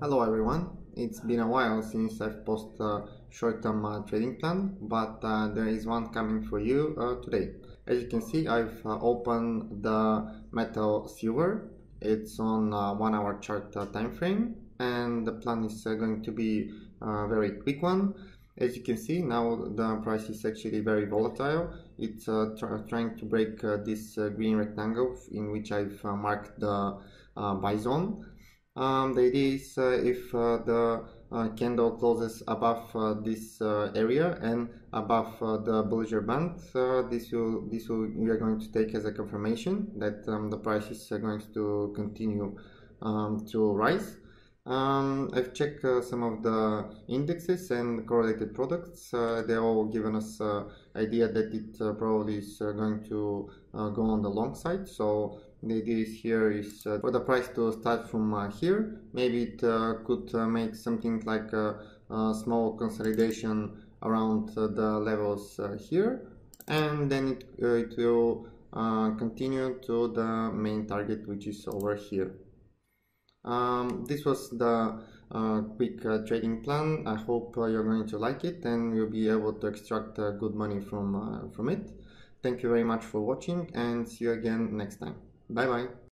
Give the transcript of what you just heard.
Hello everyone, it's been a while since I've posted a short-term trading plan, but there is one coming for you today. As you can see, I've opened the metal silver. It's on a 1 hour chart time frame, and the plan is going to be a very quick one. As you can see, now the price is actually very volatile. It's trying to break this green rectangle in which I've marked the buy zone. The idea is if the candle closes above this area and above the Bollinger band, we are going to take as a confirmation that the price is going to continue to rise. I've checked some of the indexes and correlated products. They all given us idea that it probably is going to go on the long side. So the idea is here is for the price to start from here. Maybe it could make something like a small consolidation around the levels here, and then it will continue to the main target, which is over here. This was the quick trading plan. I hope you're going to like it and you'll be able to extract good money from it. Thank you very much for watching, and see you again next time. Bye bye.